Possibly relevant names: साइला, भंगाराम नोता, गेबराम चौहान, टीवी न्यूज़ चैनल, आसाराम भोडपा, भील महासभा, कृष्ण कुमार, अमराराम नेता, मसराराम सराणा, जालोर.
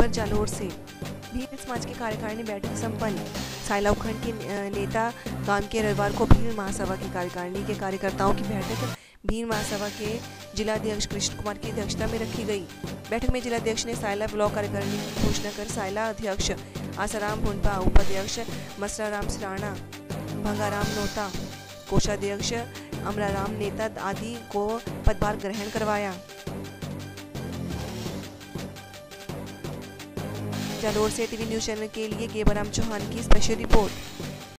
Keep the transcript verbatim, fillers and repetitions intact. खबर जालोर से। भील समाज के कार्यकारिणी बैठक संपन्न। साइला उपखंड के नेता गांव के रविवार को भील महासभा की कार्यकारिणी के कार्यकर्ताओं की बैठक भील महासभा के जिलाध्यक्ष कृष्ण कुमार की अध्यक्षता में रखी गई। बैठक में जिलाध्यक्ष ने साइला ब्लॉक कार्यकारिणी की घोषणा कर साइला अध्यक्ष आसाराम भोडपा, उपाध्यक्ष मसराराम सराणा, भंगाराम नोता, कोषाध्यक्ष अमराराम नेता आदि को पदभार ग्रहण करवाया। जालोर से टीवी न्यूज़ चैनल के लिए गेबराम चौहान की स्पेशल रिपोर्ट।